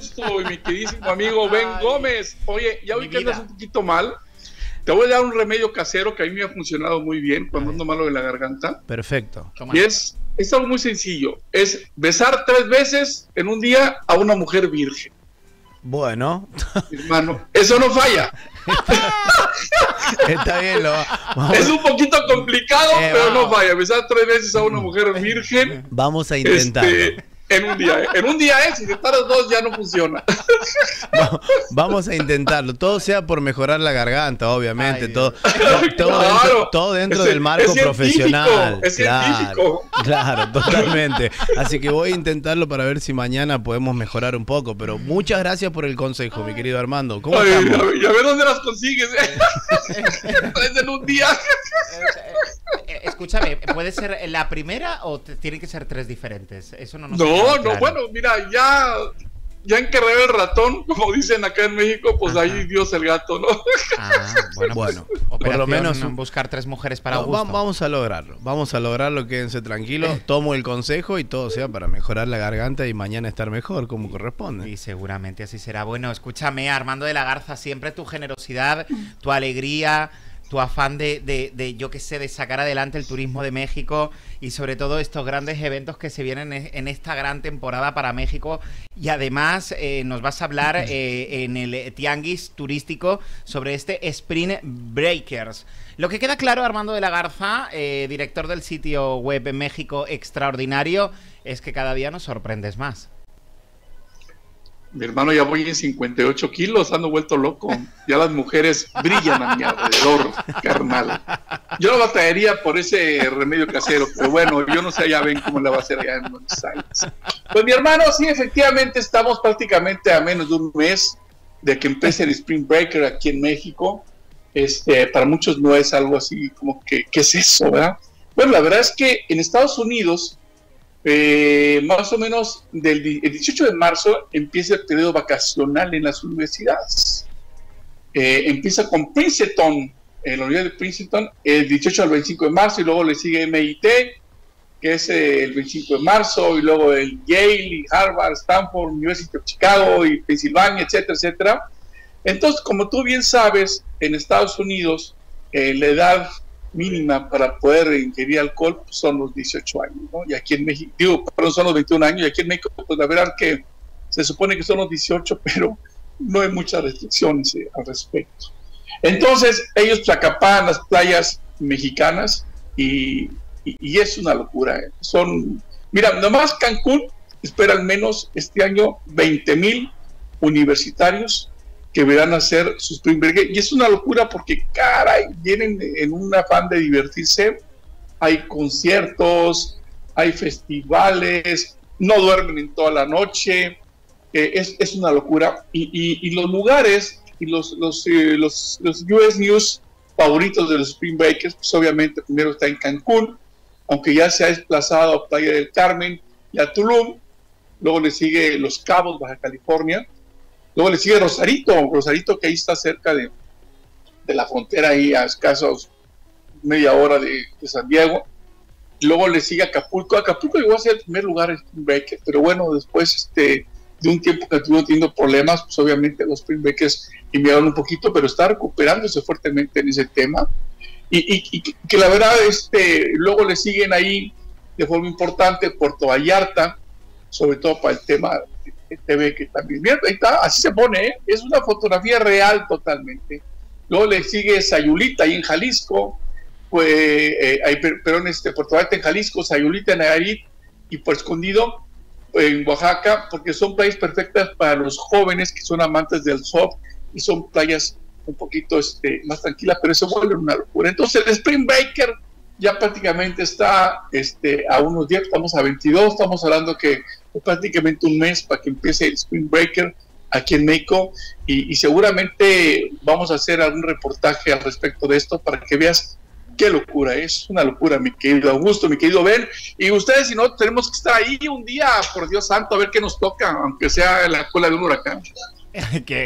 Augusto y mi queridísimo amigo Ben Gómez. Oye, ya hoy que andas un poquito mal, te voy a dar un remedio casero que a mí me ha funcionado muy bien cuando ando malo de la garganta. Perfecto. Y es algo muy sencillo. Es besar 3 veces en un día a una mujer virgen. Bueno. Hermano, eso no falla. Está bien, es un poquito complicado, pero no falla. Besar 3 veces a una mujer virgen. Vamos a intentar. En un día si te tardas 2 ya no funciona. Vamos a intentarlo. Todo sea por mejorar la garganta, obviamente. Todo dentro del marco profesional. Es científico. Claro, totalmente. Así que voy a intentarlo para ver si mañana podemos mejorar un poco. Pero muchas gracias por el consejo, mi querido Armando. ¿Cómo estamos? A ver dónde las consigues. Es en un día. Escúchame, ¿puede ser la primera o tienen que ser 3 diferentes? Eso no nos queda. No, bueno, mira, ya encarré el ratón, como dicen acá en México, pues ahí Dios el gato, ¿no? Bueno, por lo menos buscar 3 mujeres para Augusto. Vamos a lograrlo, quédense tranquilos, tomo el consejo y todo sea para mejorar la garganta y mañana estar mejor, como corresponde. Y seguramente así será. Bueno, escúchame, Armando de la Garza, siempre tu generosidad, tu alegría, tu afán de yo qué sé, de sacar adelante el turismo de México y sobre todo estos grandes eventos que se vienen en esta gran temporada para México. Y además nos vas a hablar en el tianguis turístico sobre este Spring Breakers. Lo que queda claro, Armando de la Garza, director del sitio web México Extraordinario, es que cada día nos sorprendes más. Mi hermano, ya voy en 58 kilos, ando vuelto loco. Ya las mujeres brillan a mi alrededor, carnal. Yo lo batallaría por ese remedio casero, pero bueno, yo no sé, ya ven cómo la va a hacer allá en Buenos Aires. Pues mi hermano, sí, efectivamente estamos prácticamente a menos de un mes de que empiece el Spring Breaker aquí en México. Para muchos no es algo así como que, ¿qué es eso, verdad? Bueno, la verdad es que en Estados Unidos, más o menos el 18 de marzo empieza el periodo vacacional en las universidades. Empieza con Princeton, la Universidad de Princeton, el 18 al 25 de marzo, y luego le sigue MIT, que es el 25 de marzo, y luego el Yale, y Harvard, Stanford, University of Chicago, y Pennsylvania, etcétera, etcétera. Entonces, como tú bien sabes, en Estados Unidos la edad mínima para poder ingerir alcohol pues son los 18 años, ¿no? Y aquí en México, son los 21 años, y aquí en México, pues la verdad que se supone que son los 18, pero no hay muchas restricciones al respecto. Entonces, ellos acaparan las playas mexicanas y es una locura, ¿eh? Mira, nomás Cancún espera al menos este año 20,000 universitarios que verán hacer sus spring break, y es una locura porque, caray, vienen en un afán de divertirse. Hay conciertos, hay festivales, no duermen en toda la noche, es una locura, y los lugares y los US News favoritos de los spring breakers, pues obviamente primero está en Cancún, aunque ya se ha desplazado a Playa del Carmen y a Tulum, luego le sigue Los Cabos, Baja California. Luego le sigue Rosarito, que ahí está cerca de la frontera, ahí a escasos media hora de San Diego. Luego le sigue Acapulco. Acapulco llegó a ser el primer lugar en Spring Breakers, pero bueno, después de un tiempo que estuvo teniendo problemas, pues obviamente los Spring Breakers enviaron un poquito, pero está recuperándose fuertemente en ese tema. Y que la verdad, luego le siguen ahí de forma importante Puerto Vallarta, sobre todo para el tema TV, que también está, así se pone, ¿eh? Es una fotografía real totalmente. Luego le sigue Sayulita ahí en Jalisco, pues, perdón, Puerto Vallarta en Jalisco, Sayulita en Nayarit y por Escondido en Oaxaca, porque son playas perfectas para los jóvenes que son amantes del surf, y son playas un poquito más tranquilas, pero se vuelve una locura. Entonces el Spring Breaker ya prácticamente está a unos 10, estamos a 22, estamos hablando que prácticamente un mes para que empiece el Spring Breaker aquí en México, y seguramente vamos a hacer algún reportaje al respecto de esto para que veas qué locura es. Una locura, mi querido Augusto, mi querido Ben, y ustedes, si no, tenemos que estar ahí un día, por Dios santo, a ver qué nos toca, aunque sea en la cola de un huracán.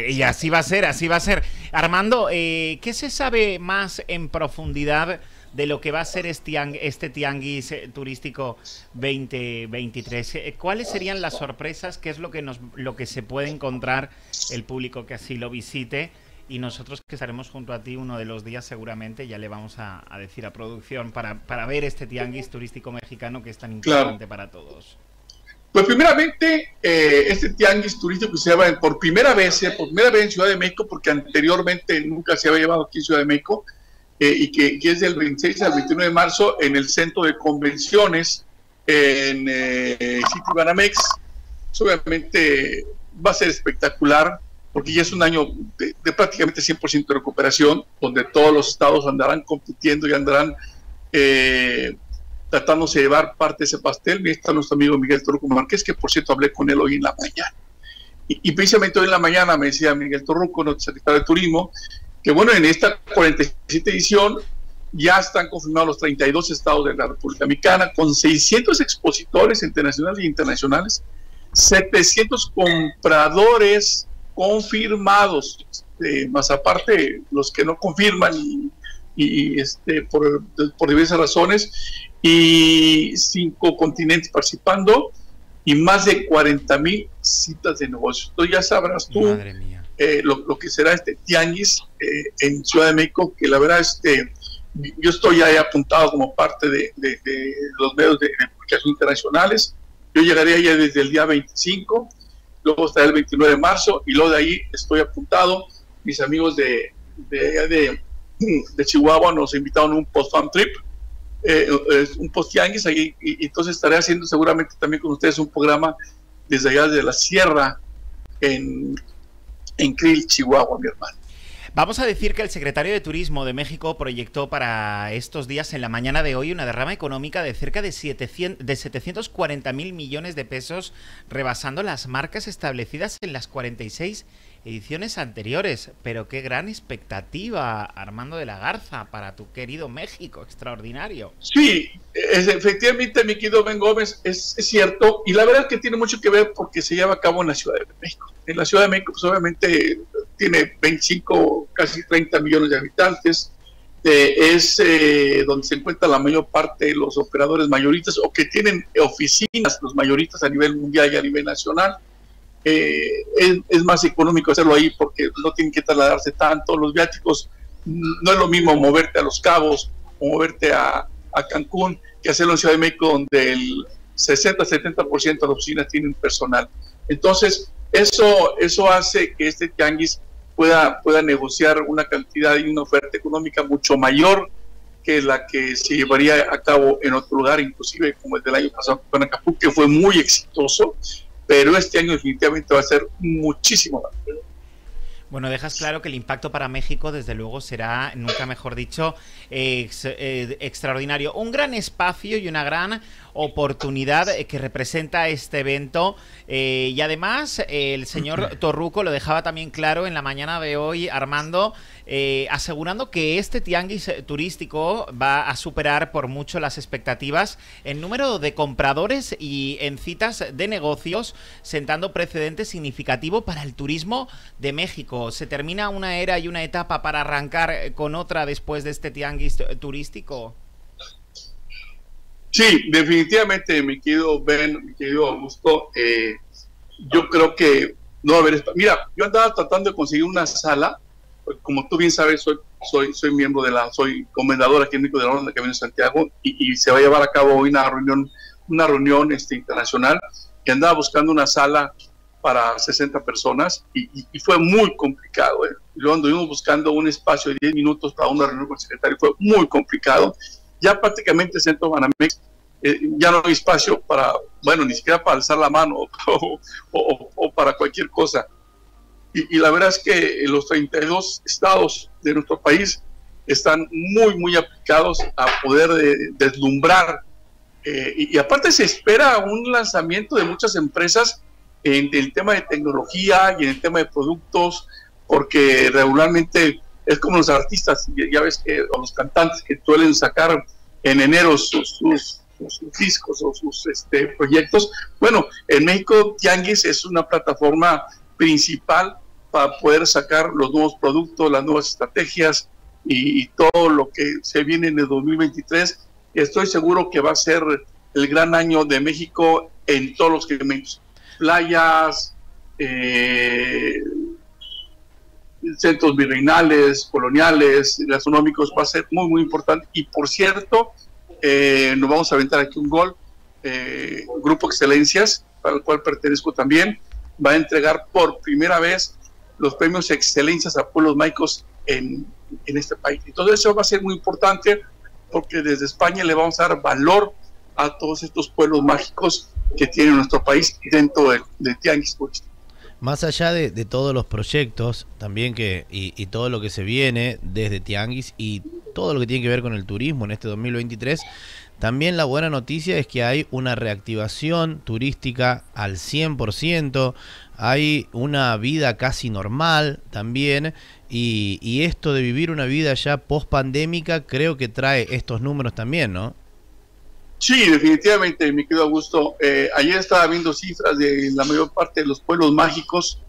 Y así va a ser, así va a ser. Armando, ¿qué se sabe más en profundidad de lo que va a ser este tianguis turístico 2023. ¿Cuáles serían las sorpresas? ¿Qué es lo que se puede encontrar el público que así lo visite? Y nosotros que estaremos junto a ti uno de los días seguramente, ya le vamos a decir a producción para ver este tianguis turístico mexicano que es tan importante para todos. Pues primeramente, este tianguis turístico que se lleva por primera vez en Ciudad de México, porque anteriormente nunca se había llevado aquí en Ciudad de México, y que es del 26 al 21 de marzo en el centro de convenciones en Citibanamex. Obviamente va a ser espectacular, porque ya es un año de prácticamente 100% de recuperación, donde todos los estados andarán compitiendo y andarán... tratándose de llevar parte de ese pastel. Ahí está nuestro amigo Miguel Torruco Márquez, que por cierto hablé con él hoy en la mañana. Y precisamente hoy en la mañana me decía Miguel Torruco, nuestro secretario de Turismo, que bueno, en esta 47 edición ya están confirmados los 32 estados de la República Dominicana, con 600 expositores internacionales e internacionales, 700 compradores confirmados, más aparte los que no confirman por diversas razones, y 5 continentes participando y más de 40,000 citas de negocios. Entonces ya sabrás tú lo que será este tianguis en Ciudad de México, que la verdad yo estoy ahí apuntado como parte de los medios de comunicación internacionales. Yo llegaré allá desde el día 25, luego estaré el 29 de marzo y luego de ahí estoy apuntado. Mis amigos de Chihuahua nos invitaron a un post-farm trip, un post-tianguis ahí, y entonces estaré haciendo seguramente también con ustedes un programa desde allá de la sierra en Krill, Chihuahua, mi hermano. Vamos a decir que el secretario de Turismo de México proyectó para estos días, en la mañana de hoy, una derrama económica de cerca de 740,000 millones de pesos, rebasando las marcas establecidas en las 46 ediciones anteriores. Pero qué gran expectativa, Armando de la Garza, para tu querido México extraordinario. Sí, efectivamente, mi querido Ben Gómez, es cierto, y la verdad es que tiene mucho que ver porque se lleva a cabo en la Ciudad de México. En la Ciudad de México, pues obviamente tiene 25, casi 30 millones de habitantes, es donde se encuentra la mayor parte de los operadores mayoristas, o que tienen oficinas los mayoristas a nivel mundial y a nivel nacional. Es más económico hacerlo ahí porque no tienen que trasladarse tanto. Los viáticos, no es lo mismo moverte a Los Cabos o moverte a Cancún que hacerlo en Ciudad de México, donde el 60-70% de las oficinas tienen personal. Entonces, eso hace que este tianguis pueda negociar una cantidad y una oferta económica mucho mayor que la que se llevaría a cabo en otro lugar, inclusive como el del año pasado con Acapulco, que fue muy exitoso. Pero este año definitivamente va a ser muchísimo más. Bueno, dejas claro que el impacto para México, desde luego, será, nunca mejor dicho, extraordinario. Un gran espacio y una gran oportunidad que representa este evento. Y además, el señor Torruco lo dejaba también claro en la mañana de hoy, Armando, asegurando que este tianguis turístico va a superar por mucho las expectativas en número de compradores y en citas de negocios, sentando precedentes significativos para el turismo de México. ¿Se termina una era y una etapa para arrancar con otra después de este tianguis turístico? Sí, definitivamente, mi querido Ben, mi querido Augusto, yo creo que no va a haber... Mira, yo andaba tratando de conseguir una sala, como tú bien sabes, soy miembro de la... Soy comendador aquí en México de la Orden de Camino de Santiago, y se va a llevar a cabo hoy una reunión internacional, que andaba buscando una sala para 60 personas, y fue muy complicado. Luego anduvimos buscando un espacio de 10 minutos para una reunión con el secretario, fue muy complicado. Ya prácticamente el centro Banamex ya no hay espacio para, bueno, ni siquiera para alzar la mano o para cualquier cosa. Y la verdad es que los 32 estados de nuestro país están muy, muy aplicados a poder deslumbrar. Y aparte se espera un lanzamiento de muchas empresas en el tema de tecnología y en el tema de productos, porque regularmente... Es como los artistas, ya ves que, o los cantantes, que suelen sacar en enero sus discos o sus proyectos. Bueno, en México tianguis es una plataforma principal para poder sacar los nuevos productos, las nuevas estrategias, y todo lo que se viene en el 2023. Estoy seguro que va a ser el gran año de México en todos los segmentos: playas, centros virreinales, coloniales, gastronómicos. Va a ser muy, muy importante. Y por cierto, nos vamos a aventar aquí un gol. Grupo Excelencias, al cual pertenezco también, va a entregar por primera vez los premios Excelencias a Pueblos Mágicos en este país. Entonces eso va a ser muy importante, porque desde España le vamos a dar valor a todos estos pueblos mágicos que tiene nuestro país dentro de Tianguis. Más allá de todos los proyectos también que y todo lo que se viene desde Tianguis y todo lo que tiene que ver con el turismo en este 2023, también la buena noticia es que hay una reactivación turística al 100%, hay una vida casi normal también, y esto de vivir una vida ya post-pandémica creo que trae estos números también, ¿no? Sí, definitivamente, mi querido Augusto. Ayer estaba viendo cifras de la mayor parte de los pueblos mágicos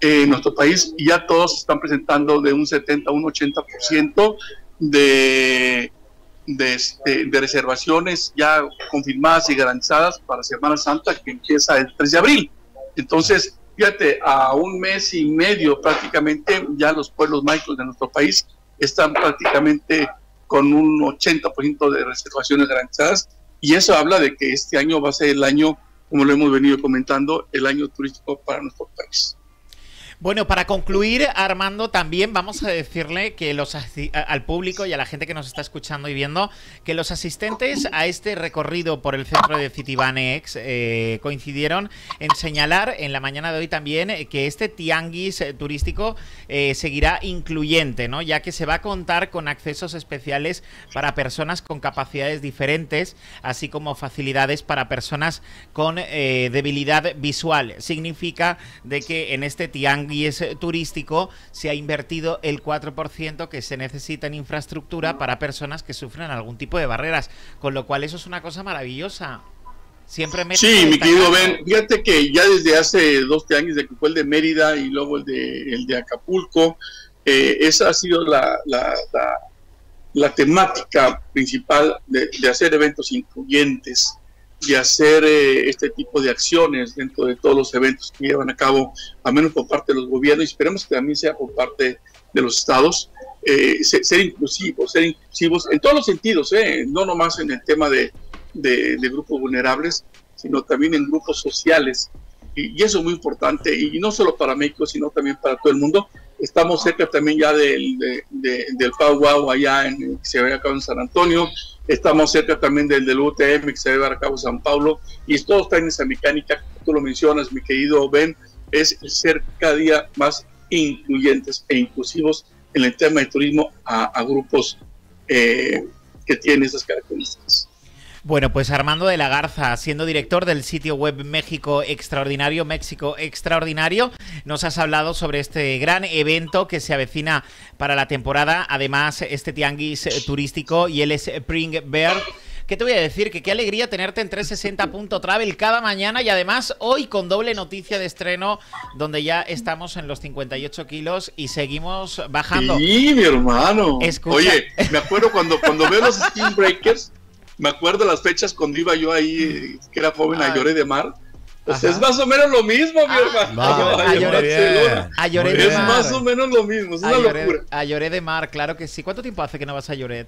en nuestro país, y ya todos están presentando de un 70 a un 80% de reservaciones ya confirmadas y garantizadas para Semana Santa, que empieza el 3 de abril. Entonces, fíjate, a un mes y medio prácticamente ya los pueblos mágicos de nuestro país están prácticamente con un 80% de reservaciones garantizadas, y eso habla de que este año va a ser el año, como lo hemos venido comentando, el año turístico para nuestro país. Bueno, para concluir, Armando, también vamos a decirle que al público y a la gente que nos está escuchando y viendo, que los asistentes a este recorrido por el centro de Citibanamex coincidieron en señalar en la mañana de hoy también que este tianguis turístico seguirá incluyente, ¿no? Ya que se va a contar con accesos especiales para personas con capacidades diferentes, así como facilidades para personas con debilidad visual. Significa de que en este tianguis turístico se ha invertido el 4% que se necesita en infraestructura para personas que sufren algún tipo de barreras, con lo cual eso es una cosa maravillosa. Siempre me... Sí, mi querido Ben, fíjate que ya desde hace 2 años, de que fue el de Mérida y luego el de Acapulco, esa ha sido la temática principal de hacer eventos incluyentes, de hacer este tipo de acciones dentro de todos los eventos que llevan a cabo, al menos por parte de los gobiernos, y esperemos que también sea por parte de los estados, ser inclusivos en todos los sentidos, no nomás en el tema de grupos vulnerables, sino también en grupos sociales, y eso es muy importante, y no solo para México, sino también para todo el mundo. Estamos cerca también ya del Pau Guau, allá que se va a llevar a cabo en San Antonio. Estamos cerca también del UTM, que se va a llevar a cabo en San Pablo. Y todo está en esa mecánica que tú lo mencionas, mi querido Ben, es ser cada día más incluyentes e inclusivos en el tema de turismo a grupos que tienen esas características. Bueno, pues Armando de la Garza, siendo director del sitio web México Extraordinario, nos has hablado sobre este gran evento que se avecina para la temporada, además este tianguis turístico, y él es Spring Bear. ¿Qué te voy a decir? Que qué alegría tenerte en 360.travel cada mañana, y además hoy con doble noticia de estreno, donde ya estamos en los 58 kilos y seguimos bajando. Sí, mi hermano. Escucha. Oye, me acuerdo cuando veo los Skin Breakers. Me acuerdo las fechas cuando iba yo ahí, que era joven, a Lloret de Mar. Pues es más o menos lo mismo, mi hermano. A Lloret de Mar. Es más o menos lo mismo, es una locura. A Lloret de Mar, claro que sí. ¿Cuánto tiempo hace que no vas a Lloret?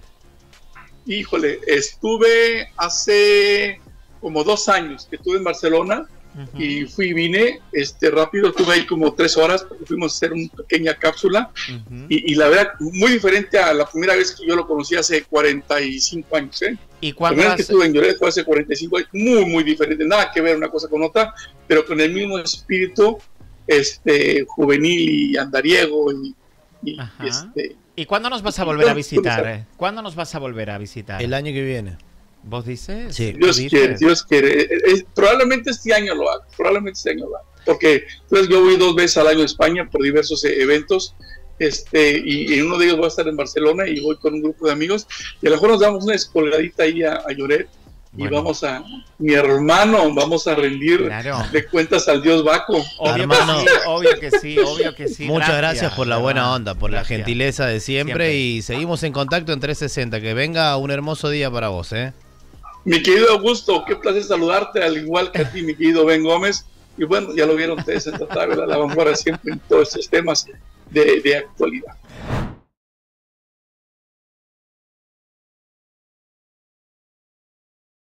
Híjole, estuve hace como 2 años que estuve en Barcelona, y fui y vine rápido. Estuve ahí como 3 horas, porque fuimos a hacer una pequeña cápsula, y la verdad, muy diferente a la primera vez que yo lo conocí hace 45 años, ¿eh? ¿Y cuando la primera vez que estuve en Lloret fue hace 45 años, muy, muy diferente, nada que ver una cosa con otra, pero con el mismo espíritu juvenil y andariego. ¿Y cuándo nos vas a volver a visitar? ¿Cuándo nos vas a volver a visitar? El año que viene. ¿Vos dices? Sí, Dios quiere. Probablemente este año lo haga, porque pues, yo voy 2 veces al año a España por diversos eventos, y en uno de ellos voy a estar en Barcelona, y voy con un grupo de amigos, y a lo mejor nos damos una escolgadita ahí a Lloret, Bueno. Y vamos a, mi hermano, vamos a rendir de cuentas al Dios Baco. Obvio que sí. Muchas gracias por la buena onda, por la gentileza de siempre. Y seguimos en contacto en 360. Que venga un hermoso día para vos, ¿eh? Mi querido Augusto, qué placer saludarte, al igual que a ti, mi querido Ben Gómez. Y bueno, ya lo vieron ustedes en esta tabla, la vanguardia siempre en todos estos temas de actualidad.